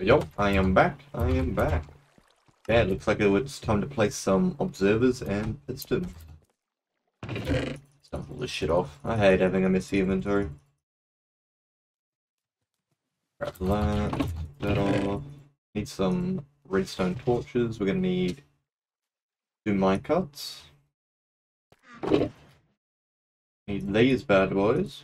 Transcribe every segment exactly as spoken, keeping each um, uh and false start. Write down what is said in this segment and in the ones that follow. Yo, I am back, I am back. Yeah, it looks like it's time to place some observers and pistons. Let's dump all this shit off. I hate having a messy inventory. Grab that, that off. Need some redstone torches. We're gonna need two minecarts. Need these bad boys.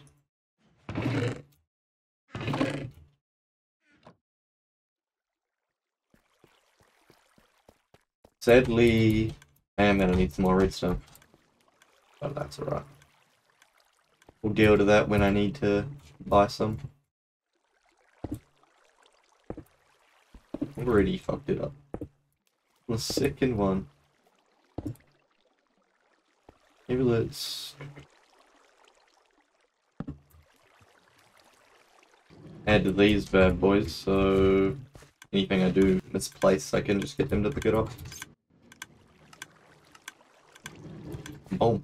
Sadly, I am going to need some more redstone, but that's alright. We'll deal with that when I need to buy some. Already fucked it up. The second one. Maybe let's add these bad boys, so anything I do misplace, I can just get them to pick it up. Oh,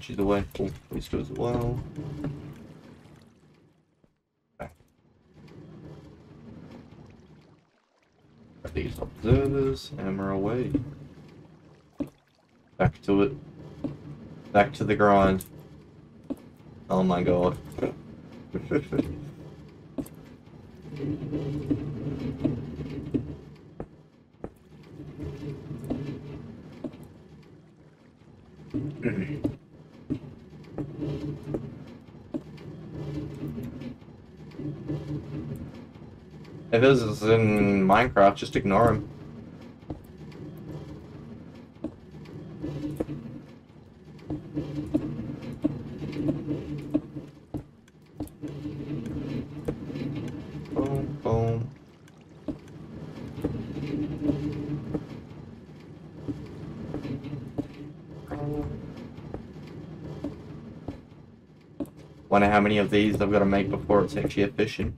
she's away. Oh, these two as well. Okay. These observers, and we're away. Back to it. Back to the grind. Oh my god. If this is in Minecraft, just ignore him. Boom, boom. Wonder how many of these I've got to make before it's actually efficient.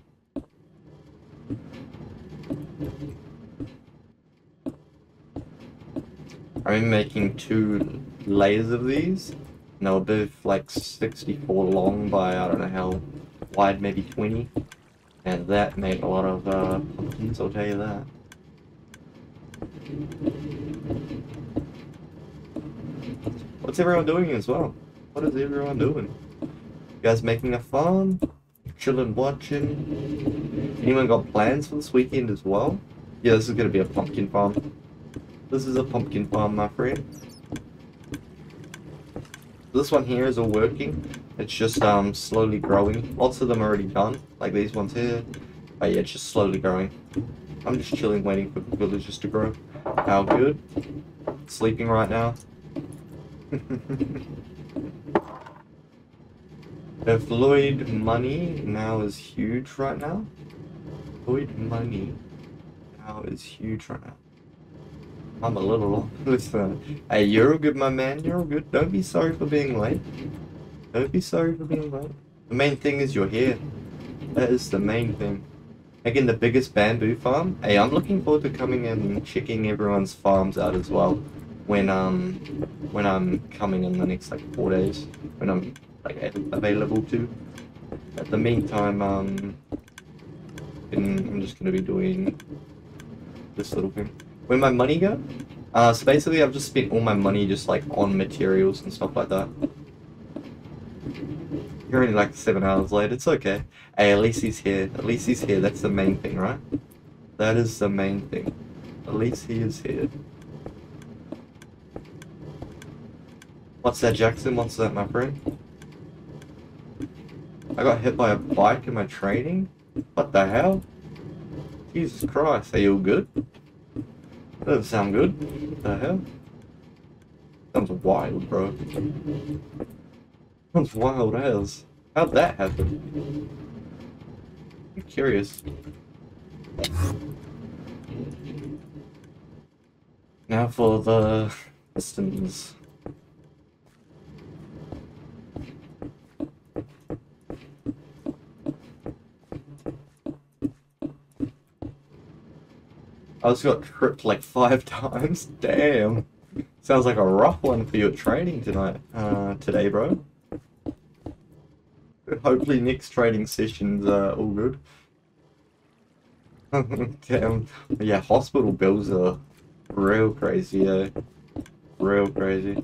I'm making two layers of these, and they were both like sixty-four long by, I don't know how wide, maybe twenty, and that made a lot of uh, pumpkins, I'll tell you that. What's everyone doing as well? What is everyone doing? You guys making a farm? Chilling, watching? Anyone got plans for this weekend as well? Yeah, this is going to be a pumpkin farm. This is a pumpkin farm, my friend. This one here is all working. It's just um slowly growing. Lots of them are already done, like these ones here. But yeah, it's just slowly growing. I'm just chilling, waiting for the villagers to grow. How good. Sleeping right now. The Floyd money now is huge right now. Floyd money now is huge right now. I'm a little long. Listen, hey, you're all good, my man. You're all good. Don't be sorry for being late. Don't be sorry for being late. The main thing is you're here. That is the main thing. Again, the biggest bamboo farm. Hey, I'm looking forward to coming and checking everyone's farms out as well. When um, when I'm coming in the next like four days, when I'm like available to. At the meantime, um, I'm just gonna be doing this little thing. Where'd my money go? Uh, so basically I've just spent all my money just like on materials and stuff like that. You're only like seven hours late, it's okay. Hey, at least he's here. At least he's here, that's the main thing, right? That is the main thing. At least he is here. What's that, Jackson? What's that, my friend? I got hit by a bike in my training? What the hell? Jesus Christ, are you all good? That doesn't sound good. What the hell? Sounds wild, bro. Sounds wild as. How'd that happen? I'm curious. Now for the pistons. I just got tripped like five times. Damn. Sounds like a rough one for your training tonight, uh, today, bro. Hopefully next training session's uh, all good. Damn. Yeah, hospital bills are real crazy, though. Real crazy.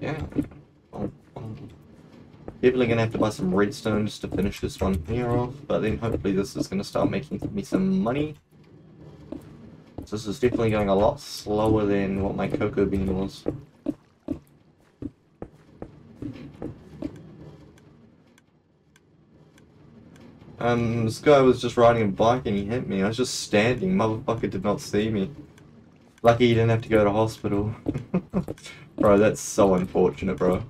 Yeah. People are gonna have to buy some redstone just to finish this one here off, but then hopefully this is gonna start making me some money. So this is definitely going a lot slower than what my cocoa bean was. Um, this guy was just riding a bike and he hit me. I was just standing. Motherfucker did not see me. Lucky he didn't have to go to hospital. Bro, that's so unfortunate, bro.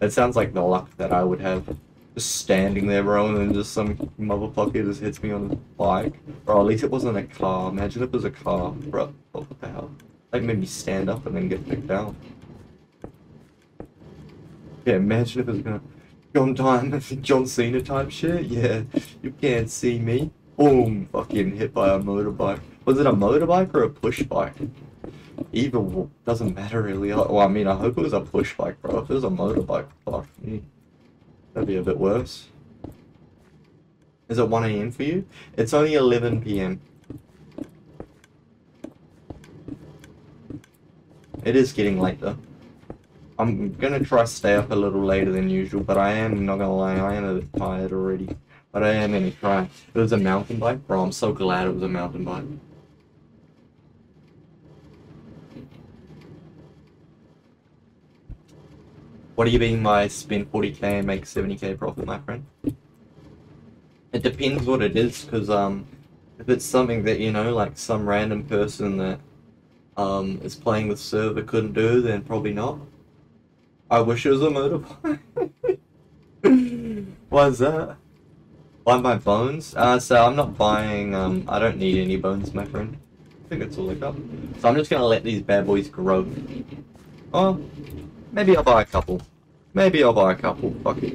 That sounds like the luck that I would have. Just standing there, bro, and then just some motherfucker just hits me on the bike. Bro, at least it wasn't a car. Imagine if it was a car. Bro, what the hell? That made me stand up and then get picked out. Yeah, imagine if it was gonna... John time, John Cena type shit, yeah, you can't see me. Boom, fucking hit by a motorbike. Was it a motorbike or a push bike? Either doesn't matter really. Well, I mean, I hope it was a push bike, bro. If it was a motorbike, fuck me. That'd be a bit worse. Is it one A M for you? It's only eleven P M It is getting late though. I'm gonna try to stay up a little later than usual, but I am not gonna lie, I am a bit tired already. But I am gonna try. It was a mountain bike, bro. I'm so glad it was a mountain bike. What do you mean by spend forty K and make seventy K profit, my friend? It depends what it is, because um, if it's something that, you know, like some random person that um is playing the server couldn't do, then probably not. I wish it was a motorbike. Why is that? Buy my bones? Uh, so I'm not buying, um, I don't need any bones, my friend. I think it's all I got. So I'm just gonna let these bad boys grow. Oh, maybe I'll buy a couple. Maybe I'll buy a couple, fuck it.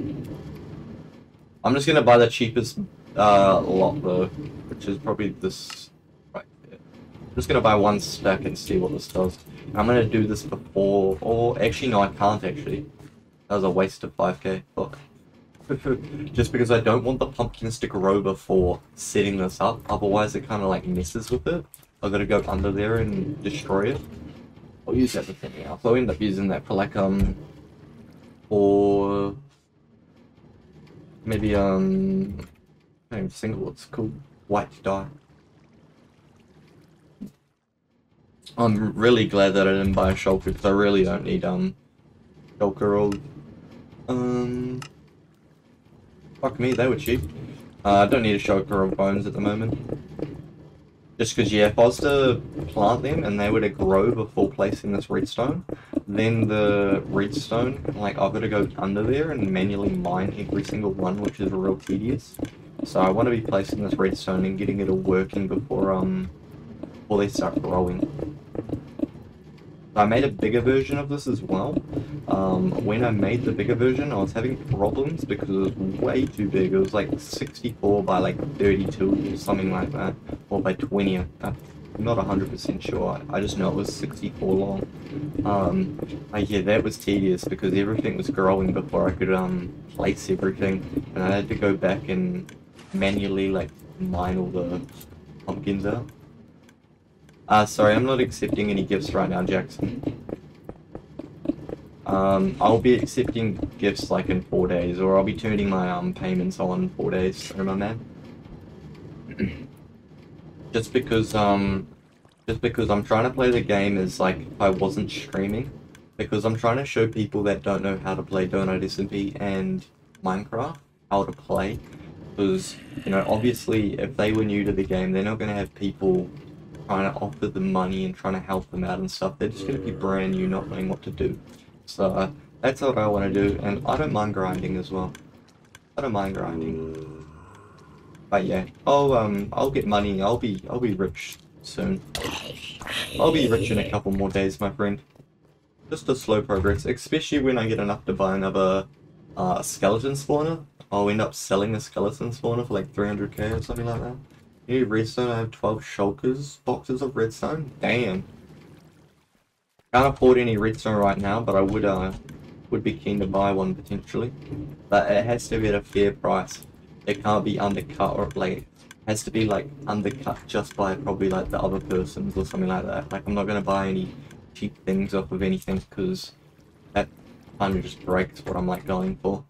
I'm just gonna buy the cheapest, uh, lot though, which is probably this right there. I'm just gonna buy one stack and see what this does. I'm gonna do this before, or actually no, I can't actually. That was a waste of five K, fuck. Just because I don't want the pumpkins to grow before setting this up, otherwise it kind of like messes with it. I've gotta go under there and destroy it. I'll use that for something else. I'll end up using that for like, um, or maybe, um, I don't even single, it's cool. White dye. I'm really glad that I didn't buy a shulker because I really don't need um shulker or um fuck me, they were cheap. Uh, I don't need a shulker or bones at the moment. Just because yeah, if I was to plant them and they were to grow before placing this redstone, then the redstone like I've got to go under there and manually mine every single one, which is real tedious. So I want to be placing this redstone and getting it all working before um. Well, they start growing. I made a bigger version of this as well. Um, when I made the bigger version, I was having problems because it was way too big. It was like sixty-four by like thirty-two or something like that, or by twenty. I'm not one hundred percent sure. I just know it was sixty-four long. Um, I, yeah, that was tedious because everything was growing before I could um, place everything, and I had to go back and manually like mine all the pumpkins out. Uh, sorry, I'm not accepting any gifts right now, Jackson. Um, I'll be accepting gifts like in four days, or I'll be turning my um payments on in four days. Sorry, my man. Just because um, just because I'm trying to play the game as like if I wasn't streaming, because I'm trying to show people that don't know how to play DonutSMP and Minecraft how to play, because you know obviously if they were new to the game, they're not gonna have people trying to offer them money and trying to help them out and stuff. They're just going to be brand new, not knowing what to do. So uh, that's what I want to do, and I don't mind grinding as well. I don't mind grinding. But yeah, I'll um, I'll get money. I'll be I'll be rich soon. I'll be rich in a couple more days, my friend. Just a slow progress, especially when I get enough to buy another uh, skeleton spawner. I'll end up selling a skeleton spawner for like three hundred K or something like that. New redstone, I have twelve shulkers, boxes of redstone, damn. Can't afford any redstone right now, but I would uh would be keen to buy one potentially. But it has to be at a fair price. It can't be undercut or like has to be like undercut just by probably like the other persons or something like that. Like I'm not gonna buy any cheap things off of anything because that kind of just breaks what I'm like going for.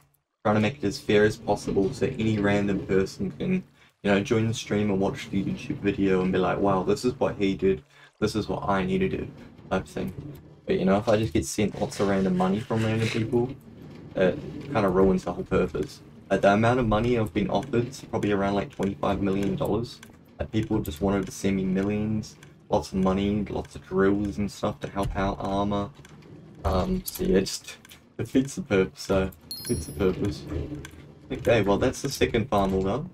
Trying to make it as fair as possible so any random person can, you know, join the stream and watch the YouTube video and be like, wow, this is what he did, this is what I need to do, type thing. But you know, if I just get sent lots of random money from random people, it kind of ruins the whole purpose. Like the amount of money I've been offered is probably around like twenty-five million dollars. Like people just wanted to send me millions, lots of money, lots of drills and stuff to help out armor. Um, so yeah, it just defeats the purpose, so defeats the purpose. Okay, well that's the second farm all done.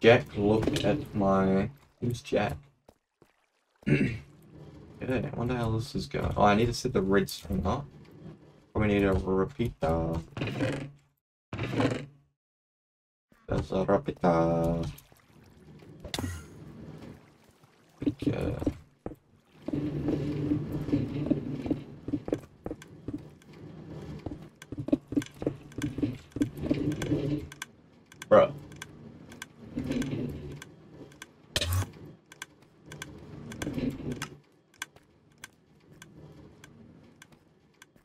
Jack looked at my... Who's Jack? Okay, I wonder how this is going. Oh, I need to set the redstone up. Probably need a repeater. There's a repeater. Okay. Bro.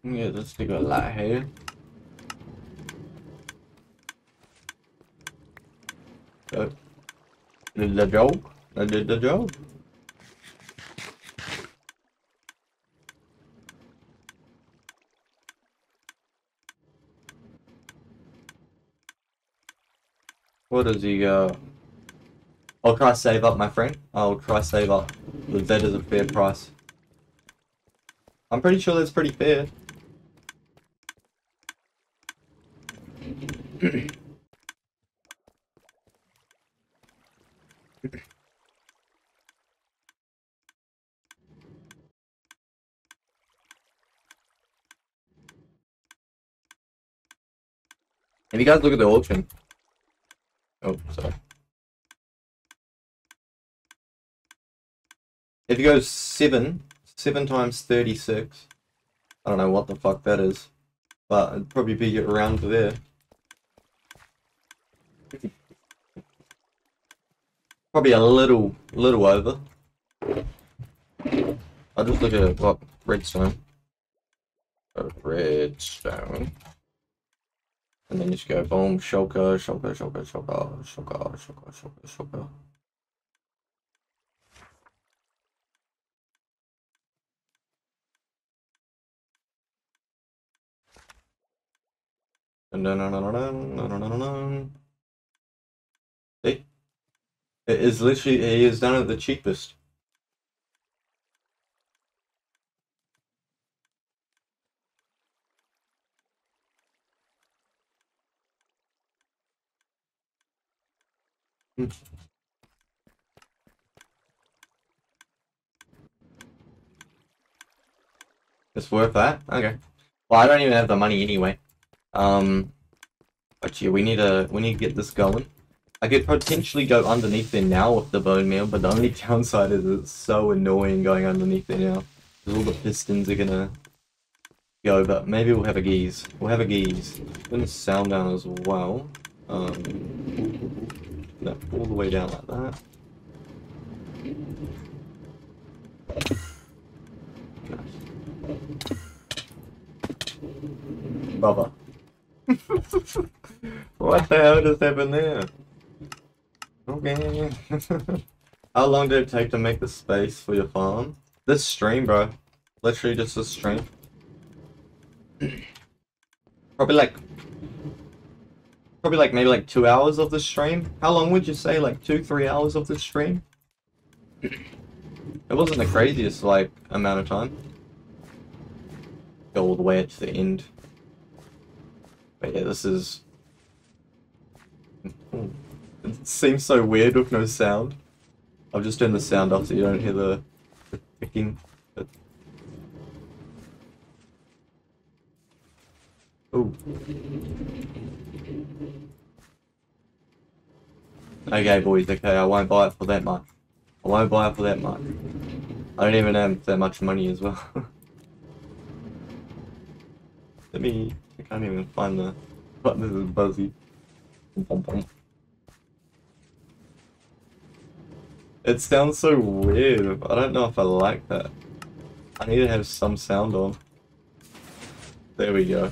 Yeah, let's take a light here. So, did the joke? I did the joke. What does he go? Uh... I'll try save up, my friend. I'll try save up. That is a fair price. I'm pretty sure that's pretty fair. If you guys look at the auction. Oh, sorry. If you go seven, seven times thirty-six, I don't know what the fuck that is, but it'd probably be around there. Probably a little, little over. I'll just look at what redstone. So redstone. And then just go boom, shulker, shulker, shulker, shulker, shulker, shulker, shulker, shulker. See? It is literally, he has done it the cheapest. Hmm. It's worth that? Okay. Well, I don't even have the money anyway. Um, but yeah, we need to we need to get this going. I could potentially go underneath there now with the bone meal, but the only downside is it's so annoying going underneath there now. Because all the pistons are gonna go, but maybe we'll have a geese. We'll have a geese. Put the sound down as well. Um, no, all the way down like that. Nice. Bubba. What the hell just happened there? Okay. How long did it take to make the space for your farm? This stream, bro. Literally just this stream. Probably like... Probably like maybe like two hours of the stream. How long would you say? Like two, three hours of the stream? It wasn't the craziest like amount of time. Go all the way up to the end. But yeah, this is... It seems so weird with no sound. I've just turned the sound off so you don't hear the, the ticking. But... Ooh. Okay, boys, okay, I won't buy it for that much. I won't buy it for that much. I don't even have that much money as well. Let me... I can't even find the... But this is buzzy. It sounds so weird. I don't know if I like that. I need to have some sound on. There we go.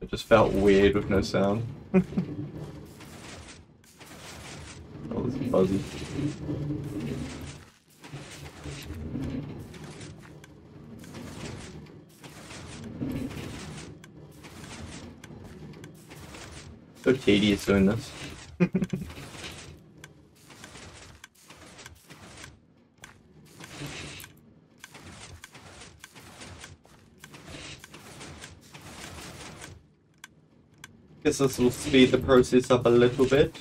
It just felt weird with no sound. Oh, this is buzzy. So tedious doing this. Guess this will speed the process up a little bit.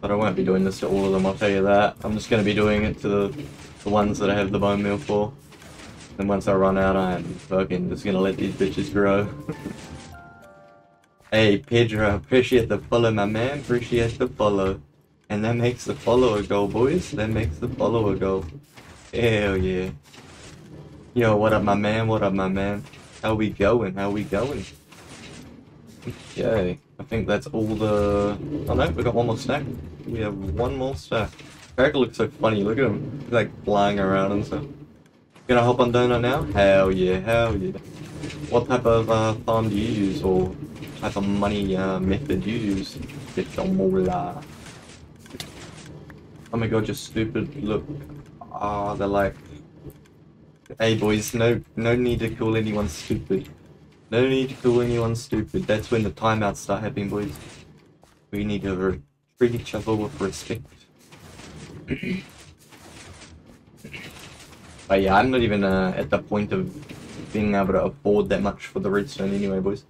But I won't be doing this to all of them, I'll tell you that. I'm just going to be doing it to the, the ones that I have the bone meal for. And once I run out, I'm fucking just going to let these bitches grow. Hey Pedro, appreciate the follow, my man, appreciate the follow. And that makes the follower goal, boys. That makes the follower goal. Hell yeah. Yo, what up, my man? What up, my man? How we going? How we going? Okay, I think that's all the... Oh no, we got one more stack. We have one more stack. Cracker looks so funny, look at him. He's like flying around and stuff. Gonna hop on Donut now? Hell yeah, hell yeah. What type of uh, farm do you use, or type of money uh, method you use? Oh my god, just stupid look. Ah, oh, they're like... Hey boys, no, no need to call anyone stupid. No need to call anyone stupid. That's when the timeouts start happening, boys. We need to treat each other with respect. But yeah, I'm not even uh, at the point of being able to afford that much for the redstone anyway, boys.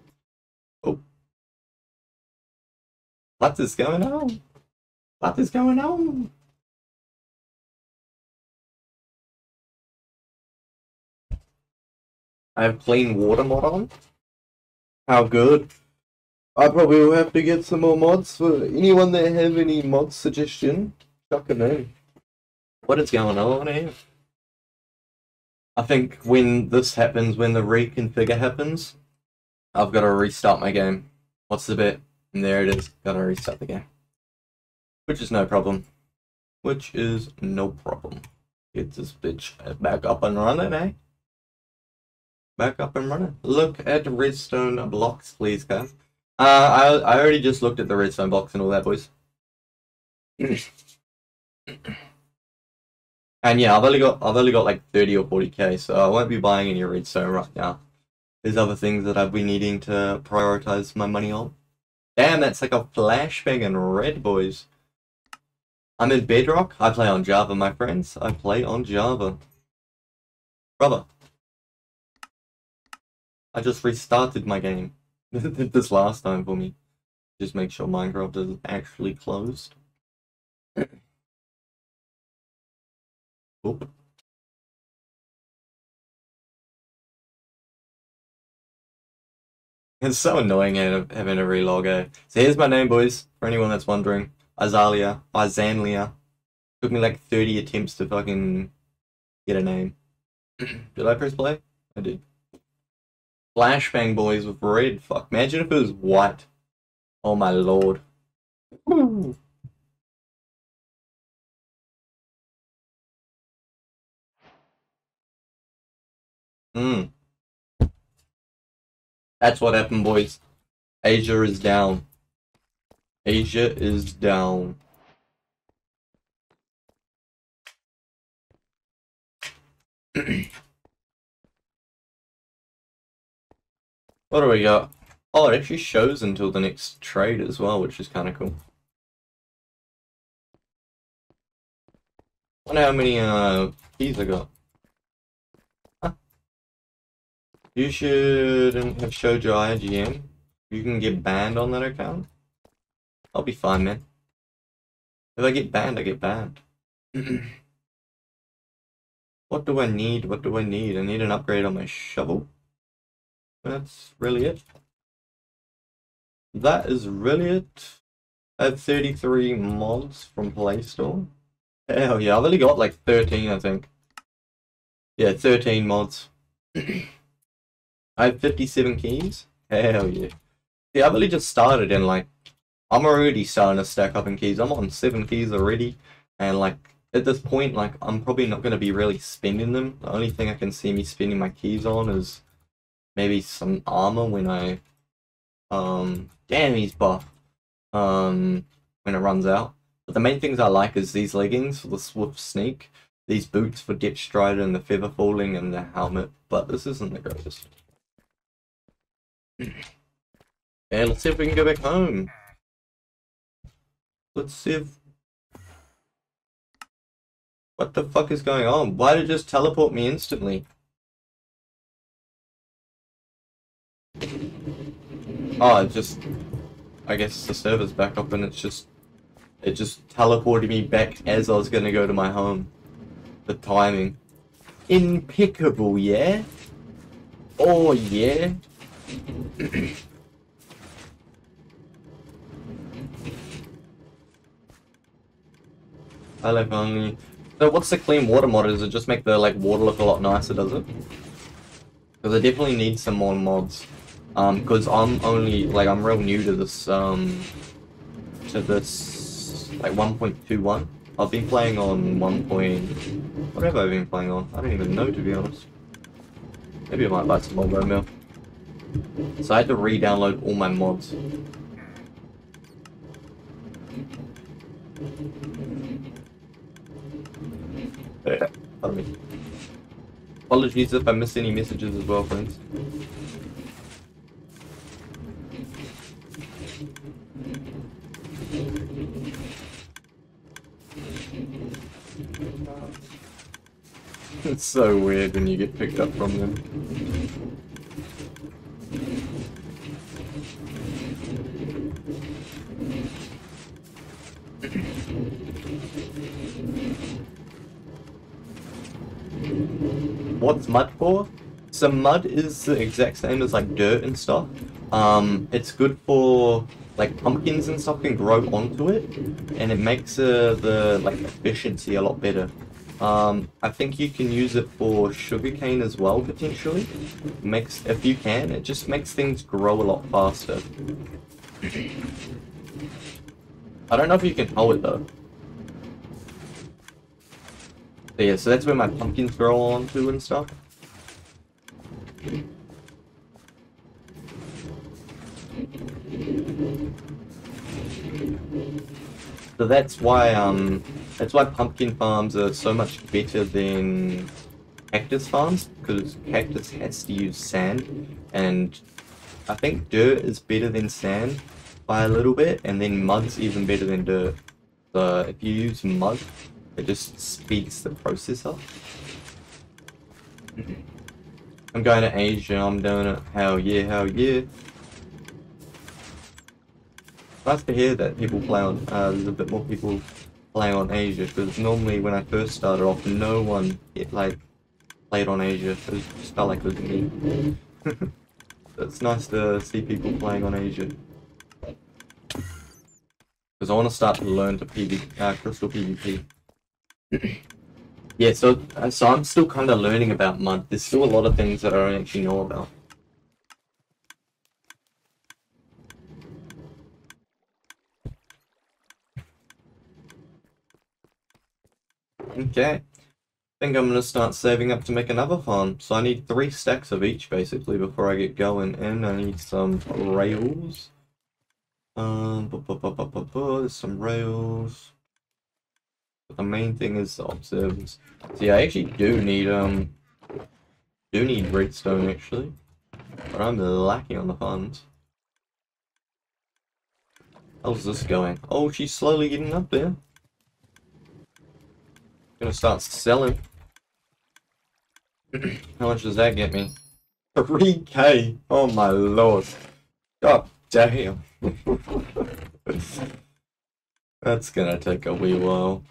Oh. What is going on? What is going on? I have clean water mod on. How good. I probably will have to get some more mods for anyone that have any mod suggestion. Chuck them in. What is going on here? I think when this happens, when the reconfigure happens, I've got to restart my game. What's the bet? And there it is. Got to restart the game. Which is no problem. Which is no problem. Get this bitch back up and running, eh? Back up and running. Look at redstone blocks, please, guys. Uh, I, I already just looked at the redstone blocks and all that, boys. And yeah, I've only got I've only got like thirty or forty K, so I won't be buying any redstone right now. There's other things that I've been needing to prioritize my money on. Damn, that's like a flashbang in red, boys. I'm in Bedrock. I play on Java, my friends. I play on Java. Brother. I just restarted my game. This last time for me. Just make sure Minecraft is actually closed. Oop. It's so annoying having a relog, eh? So here's my name, boys, for anyone that's wondering. Azalia, Izanlia. Took me like thirty attempts to fucking get a name. Did I press play? I did. Flashbang, boys, with red. Fuck. Imagine if it was white. Oh my lord. Woo. Mm. That's what happened, boys. Asia is down. Asia is down. What do we got? Oh, it actually shows until the next trade as well, which is kind of cool. I wonder how many uh, keys I got. You shouldn't have showed your I G N. You can get banned on that account. I'll be fine, man. If I get banned, I get banned. What do I need? What do I need? I need an upgrade on my shovel. That's really it. That is really it. I have thirty-three mods from Play Store. Hell yeah, I've only got like thirteen, I think. Yeah, thirteen mods. I have fifty-seven keys. Hell yeah. Yeah, I've only just started and like, I'm already starting to stack up in keys. I'm on seven keys already. And like, at this point, like, I'm probably not going to be really spending them. The only thing I can see me spending my keys on is maybe some armor when I, um, damn he's buff, um, when it runs out. But the main things I like is these leggings for the swift sneak, these boots for depth strider and the feather falling, and the helmet, but this isn't the greatest. And let's see if we can go back home. Let's see if... What the fuck is going on? Why did it just teleport me instantly? Oh, it just... I guess the server's back up and it's just... It just teleported me back as I was going to go to my home. The timing. Impeccable, yeah? Oh, yeah? I like only... So what's the clean water mod? Does it just make the like water look a lot nicer, does it? Because I definitely need some more mods. Um, because I'm only... Like, I'm real new to this, um... To this... Like one point two one. I've been playing on one point... What have I been playing on? I don't even know, to be honest. Maybe I might buy some more bone meal. So I had to re-download all my mods. Pardon me. Apologies if I missed any messages as well, friends. It's so weird when you get picked up from them. What's mud for? So mud is the exact same as like dirt and stuff. Um, it's good for like pumpkins and stuff can grow onto it, and it makes uh, the like efficiency a lot better. Um, I think you can use it for sugarcane as well, potentially. Makes, if you can, it just makes things grow a lot faster. I don't know if you can hoe it though. So yeah, so that's where my pumpkins grow onto and stuff. So that's why, um, that's why pumpkin farms are so much better than cactus farms, because cactus has to use sand, and I think dirt is better than sand by a little bit, and then mud's even better than dirt. So if you use mud, it just speeds the process up. I'm going to Asia, I'm doing it. Hell yeah, hell yeah. Nice to hear that people play on, uh, there's a bit more people playing on Asia, because normally when I first started off, no one it, like played on Asia, so it just felt like it was me. So it's nice to see people playing on Asia. Because I want to start to learn to P V, uh, crystal PvP. Yeah, so, uh, so I'm still kind of learning about mud. There's still a lot of things that I don't actually know about. Okay, I think I'm going to start saving up to make another farm, so I need three stacks of each basically before I get going, and I need some rails, um, bu bu bu bu bu bu. There's some rails, but the main thing is the observers. See, so yeah, I actually do need, um, do need redstone actually, but I'm lacking on the funds. How's this going? Oh, she's slowly getting up there. Gonna start selling. How much does that get me? three K! Oh my lord. God damn. That's gonna take a wee while.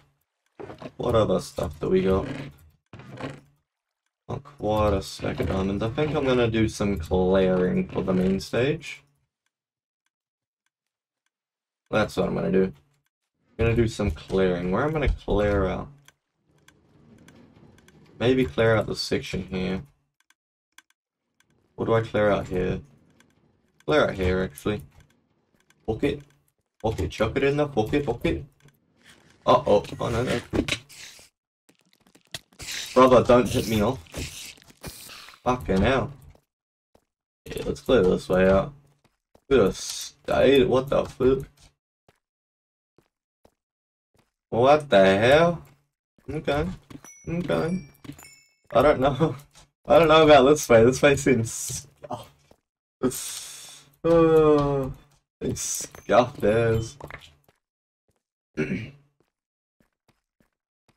What other stuff do we got? Not quite a stack of diamonds. I think I'm gonna do some clearing for the main stage. That's what I'm gonna do. gonna do some clearing. Where I'm gonna clear out? Maybe clear out this section here. What do I clear out here? Clear out here, actually. Hook it. Hook it. Chuck it in the pocket. Hook it. Uh oh. Oh no, no. Brother, don't hit me off. Fucking hell. Yeah, let's clear this way out. Could have stayed. What the fuck? What the hell? Okay. Okay. I don't know. I don't know about this way. This way seems scuffed. It's oh, it's scuffed as.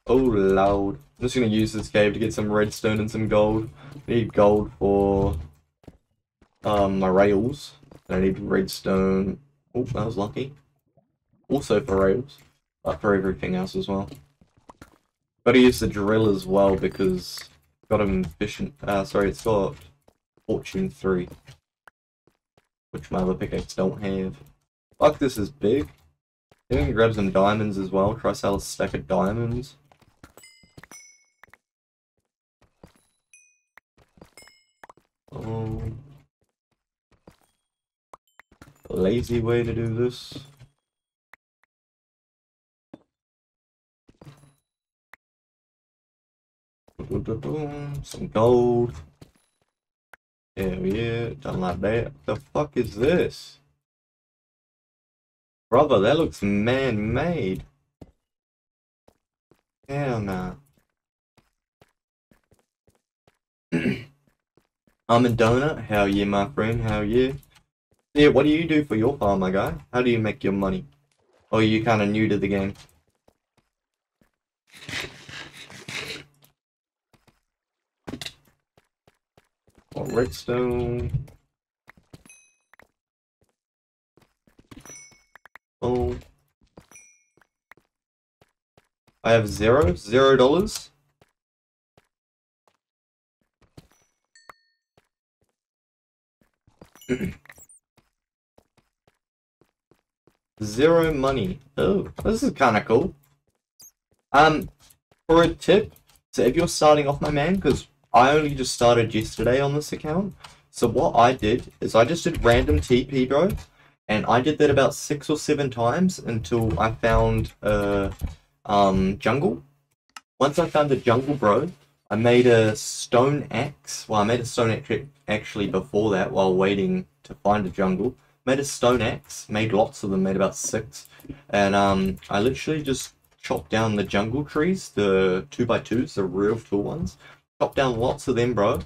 Oh loud. I'm just gonna use this cave to get some redstone and some gold. I need gold for um my rails. And I need redstone. Oh, that was lucky. Also for rails. But for everything else as well. Gotta use the drill as well because got ambition, uh, sorry, it's got fortune three, which my other pickaxe don't have. Fuck, this is big. Then we can grab some diamonds as well, try sell a stack of diamonds. Oh. Lazy way to do this. Some gold. Hell yeah, done like that. What the fuck is this? Brother, that looks man-made. Hell nah. I'm a donut. Hell yeah, my friend. Hell yeah. Yeah, what do you do for your farm, my guy? How do you make your money? Or are you kind of new to the game? Oh, redstone. Oh. I have zero, zero dollars. Zero money. Oh, this is kind of cool. Um, for a tip, so if you're starting off, my man, because I only just started yesterday on this account, so what I did is I just did random T P, bro, and I did that about six or seven times until I found a um, jungle. Once I found the jungle, bro, I made a stone axe. Well, I made a stone axe actually before that while waiting to find a jungle. Made a stone axe, made lots of them, made about six, and um, I literally just chopped down the jungle trees, the two by twos, the real tall ones. Chopped down lots of them, bro,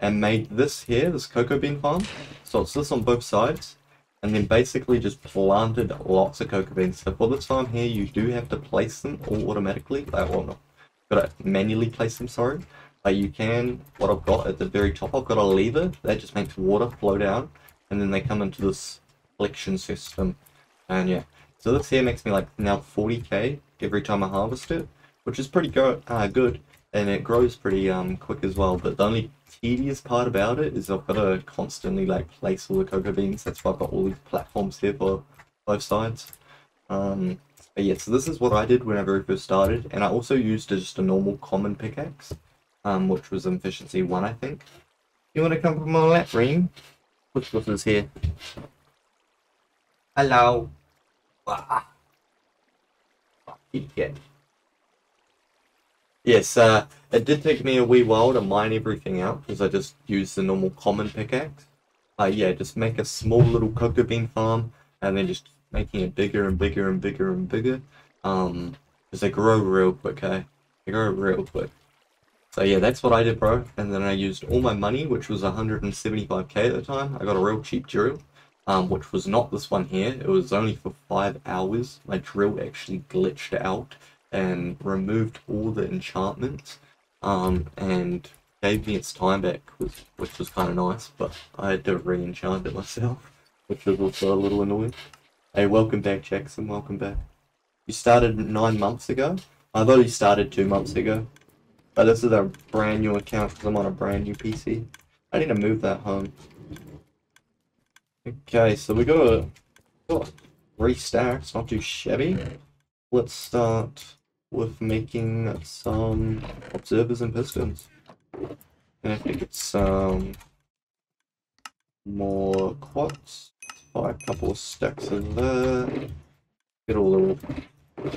and made this here, this cocoa bean farm. So it's this on both sides, and then basically just planted lots of cocoa beans. So for this farm here, you do have to place them all automatically. Like, well, no, gotta manually place them, sorry. But you can, what I've got at the very top, I've got a lever that just makes water flow down, and then they come into this collection system. And yeah, so this here makes me like now forty K every time I harvest it, which is pretty go uh, good. And it grows pretty um quick as well, but the only tedious part about it is I've got to constantly like place all the cocoa beans. That's why I've got all these platforms here for both sides. Um, but yeah, so this is what I did when I very first started, and I also used just a normal common pickaxe, um, which was efficiency one, I think. You want to come from my lap, Reem? Which was this here? Hello. Ah. Yeah. Yes, uh, it did take me a wee while to mine everything out because I just used the normal common pickaxe. Uh, yeah, just make a small little cocoa bean farm and then just making it bigger and bigger and bigger and bigger. Um, because they grow real quick, hey? They grow real quick. So yeah, that's what I did, bro. And then I used all my money, which was one hundred seventy-five K at the time. I got a real cheap drill, um, which was not this one here. It was only for five hours. My drill actually glitched out and removed all the enchantments, um, and gave me its time back, which, which was kind of nice, but I had to re-enchant it myself, which was also a little annoying. Hey, welcome back, Jackson, welcome back. You started nine months ago? I've only started two months ago, but this is a brand new account because I'm on a brand new P C. I need to move that home. Okay, so we got, got three stacks, not too shabby. let's start with making some observers and pistons. And I think it's some more quartz. Buy a couple of stacks of that. Get all the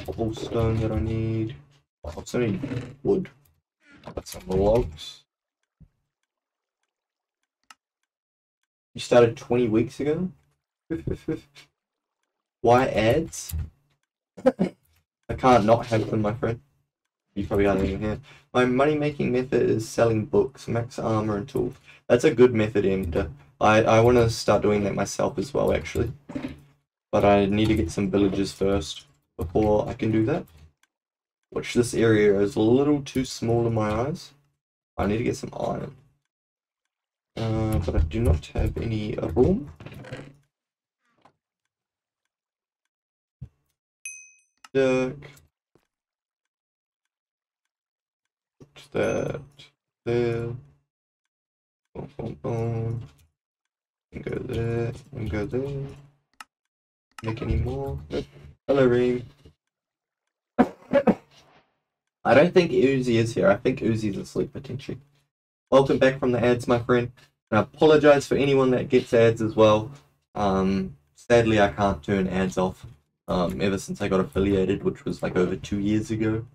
cobblestone that I need. I also need wood. Got some logs. You started twenty weeks ago? Why ads? I can't not have them, my friend. You probably aren't even here. My money-making method is selling books, max armor and tools. That's a good method, Ender. I, I want to start doing that myself as well, actually. But I need to get some villagers first before I can do that. Which this area is a little too small in my eyes. I need to get some iron. Uh, but I do not have any uh, room. Duck. Put that there. Boom, boom, boom. And go there, and go there. Make any more? Nope. Hello, Reem. I don't think Uzi is here. I think Uzi's asleep, potentially. Welcome back from the ads, my friend. And I apologize for anyone that gets ads as well. Um, sadly, I can't turn ads off um, ever since I got affiliated, which was like over two years ago.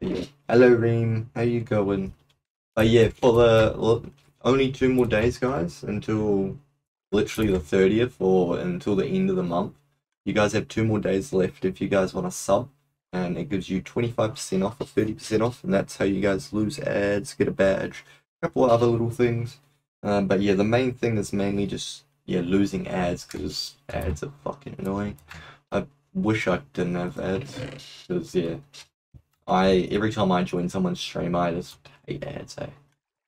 But yeah. Hello, Reem. How you going? But yeah, for the only two more days, guys, until literally the thirtieth or until the end of the month. You guys have two more days left if you guys want to sub. And it gives you twenty-five percent off or thirty percent off. And that's how you guys lose ads, get a badge. Couple of other little things, um, but yeah, the main thing is mainly just yeah losing ads, because ads are fucking annoying. I wish I didn't have ads, because yeah, I every time I join someone's stream, I just hate ads. Eh?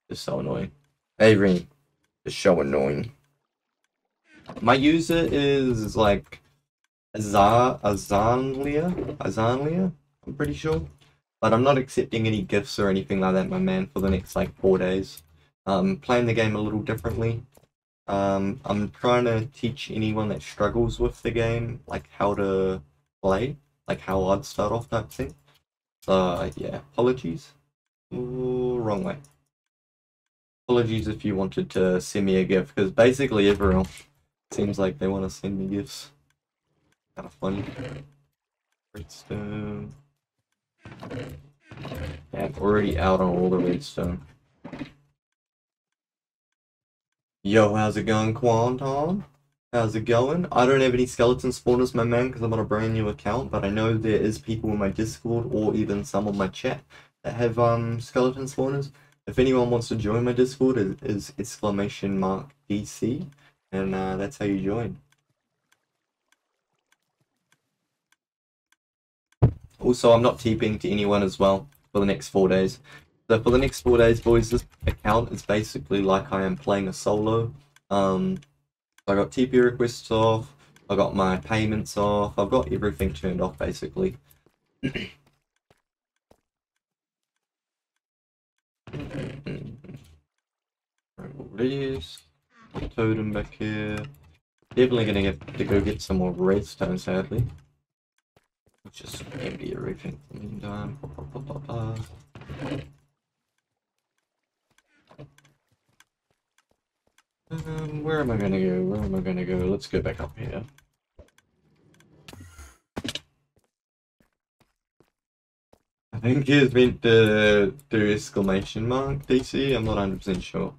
They're so annoying. Hey, Ring, they're so annoying. My user is like Azar Azanlia Azanlia. I'm pretty sure. But I'm not accepting any gifts or anything like that, my man, for the next, like, four days. Um, playing the game a little differently. Um, I'm trying to teach anyone that struggles with the game, like, how to play. Like, how I'd start off type thing. So, uh, yeah. Apologies. Ooh, wrong way. Apologies if you wanted to send me a gift, because basically everyone seems like they want to send me gifts. Kind of funny. Redstone. Yeah, I'm already out on all the redstone. Yo, how's it going, Quanton? How's it going? I don't have any skeleton spawners, my man, because I'm on a brand new account, but I know there is people in my Discord or even some on my chat that have um skeleton spawners. If anyone wants to join my Discord, it is exclamation mark D C, and uh, that's how you join. Also, I'm not TPing to anyone as well for the next four days. So for the next four days, boys, this account is basically like I am playing a solo. Um, I got T P requests off. I got my payments off. I've got everything turned off, basically. Totem back here. Definitely gonna have to go get some more redstone, sadly. Just empty everything in the meantime. Ba, ba, ba, ba, ba. Um, where am I gonna go? Where am I gonna go? Let's go back up here. I think it's meant to do exclamation mark D C. I'm not one hundred percent sure.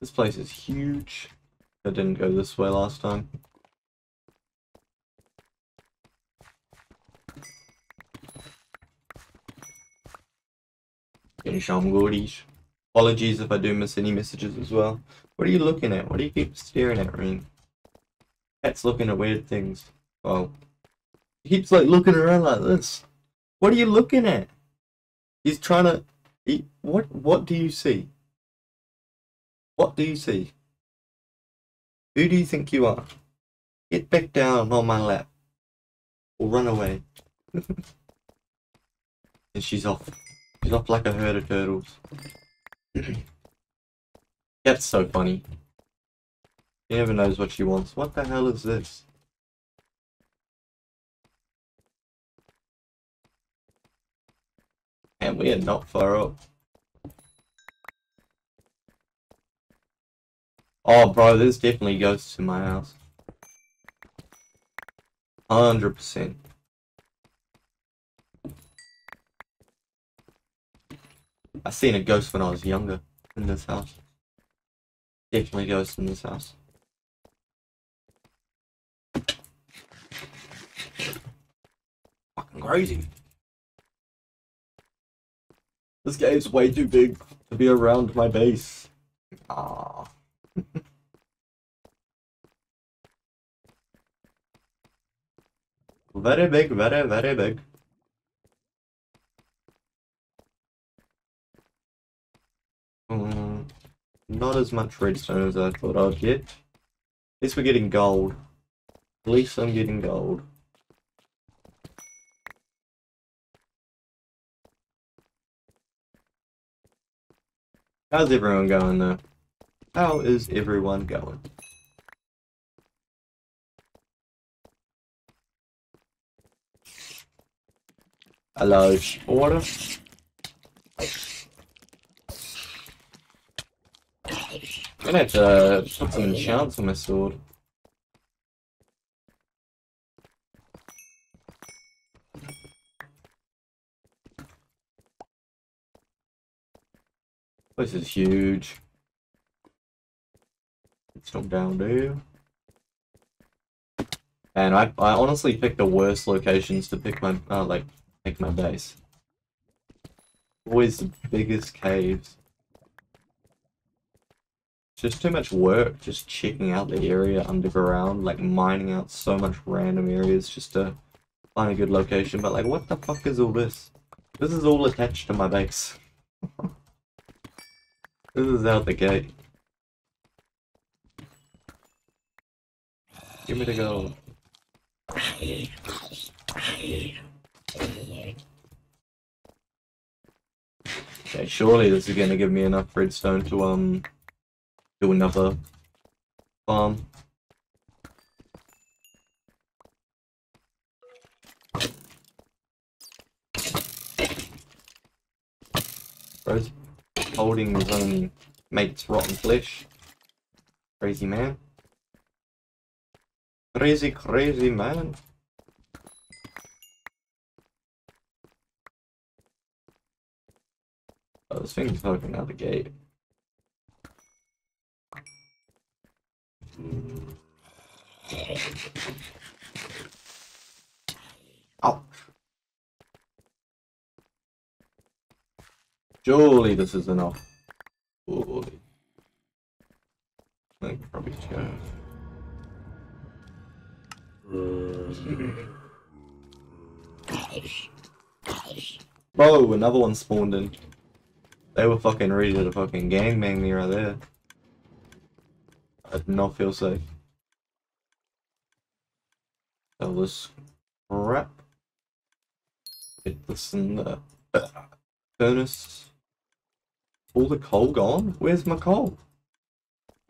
This place is huge. I didn't go this way last time. Apologies if I do miss any messages as well. What are you looking at? What do you keep staring at, Reem? Cat's looking at weird things. Well, he keeps like looking around like this. What are you looking at? He's trying to. He, what? What do you see? What do you see? Who do you think you are? Get back down on my lap. Or run away. And she's off. She's off like a herd of turtles. That's so funny. She never knows what she wants. What the hell is this? And we are not far up. Oh, bro, this definitely goes to my house. one hundred percent. I seen a ghost when I was younger in this house. Definitely ghost in this house. Fucking crazy. This game's way too big to be around my base. Ah. Very big, very, very big. Mm, not as much redstone as I thought I'd get. At least we're getting gold. At least I'm getting gold. How's everyone going though? How is everyone going? Hello, water. I'm gonna have to put some enchants on my sword. This is huge. It's not down there. And I, I honestly picked the worst locations to pick my, uh, like, make my base. Always the biggest caves. It's just too much work just checking out the area underground, like mining out so much random areas just to find a good location. But like, what the fuck is all this? This is all attached to my base. This is out the gate. Give me the gold. Okay, surely this is gonna give me enough redstone to um do another farm. Bro's holding his own mate's rotten flesh. Crazy man. Crazy, crazy man. Oh, this thing's poking out the gate. Ouch. Surely this is enough. Surely. I can probably check. Bro, another one spawned in. They were fucking ready to fucking gangbang me right there. I did not feel safe. Sell this crap. Get this in the furnace. All the coal gone? Where's my coal?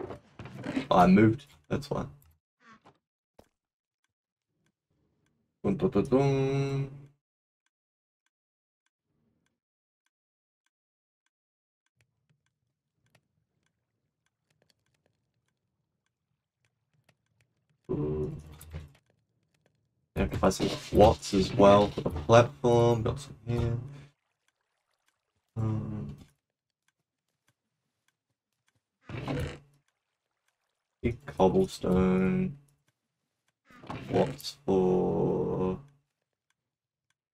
Oh, I moved, that's why. Dun, dun, dun, dun. I have to buy some watts as well for the platform. Got some here. Um, big cobblestone. Watts for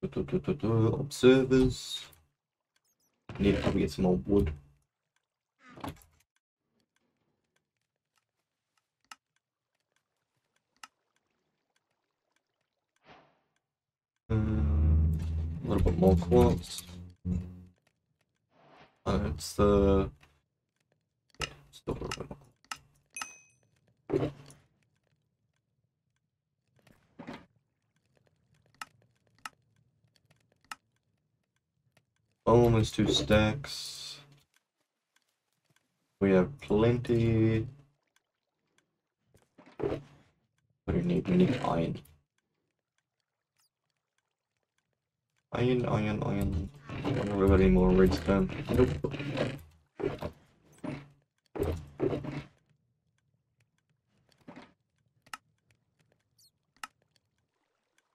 do, do, do, do, do, observers. Need to probably get some more wood. Um, a little bit more quartz. Uh, it's the. Uh, still a little bit more. Almost two stacks. We have plenty. What do you need? We need iron. Iron, iron, iron. I don't know if we have any more redstone. Nope.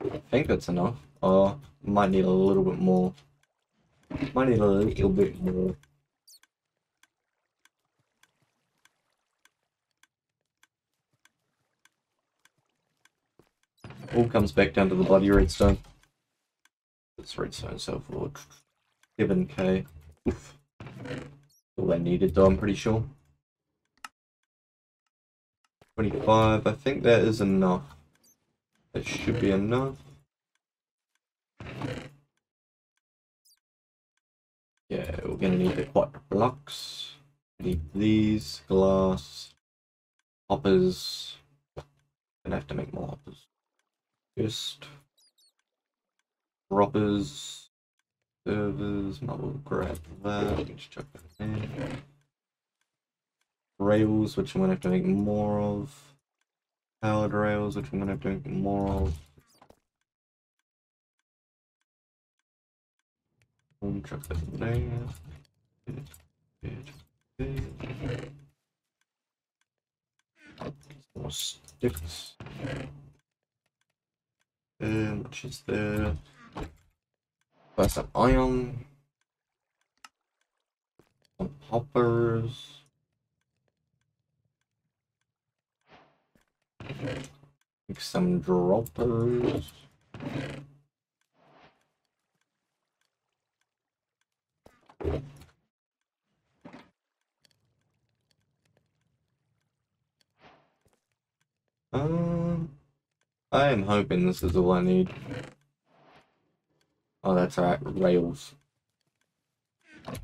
I think that's enough. Uh, might need a little bit more. Might need a little bit more. All comes back down to the bloody redstone. This redstone self-lord. seven K. Oof. All they needed though, I'm pretty sure. twenty-five, I think that is enough. That should be enough. Yeah, we're gonna need the quad blocks. We need these, glass, hoppers. Gonna have to make more hoppers. Just robbers, servers, might well grab that, let's chuck that in. Rails, which I'm gonna have to make more of. Powered rails, which I'm gonna have to make more of. Boom, chuck that in there. Good, good, good. More sticks. Um, which is the first up iron, some hoppers, make some droppers, um. I am hoping this is all I need. Oh, that's right, rails.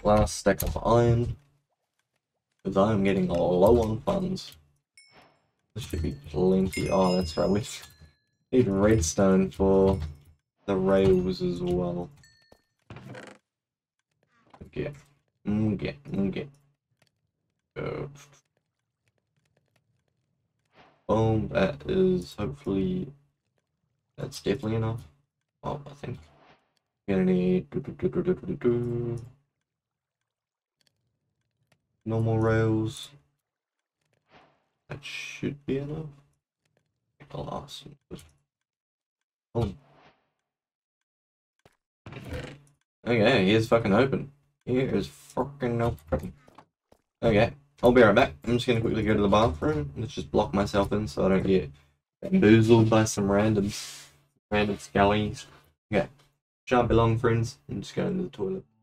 Last stack of iron. Because I'm getting low on funds. This should be plenty. Oh, that's right, we need redstone for the rails as well. Okay. Okay, okay. Go. Boom, that is hopefully, that's definitely enough. Oh, I think we're gonna need do, do, do, do, do, do, do. Normal rails. That should be enough. The last one. Okay, here's fucking open. Here is fucking open. Okay. I'll be right back. I'm just going to quickly go to the bathroom. Let's just block myself in so I don't get bamboozled by some random, random skellies. Okay. Sharp along, friends. I'm just going to the toilet.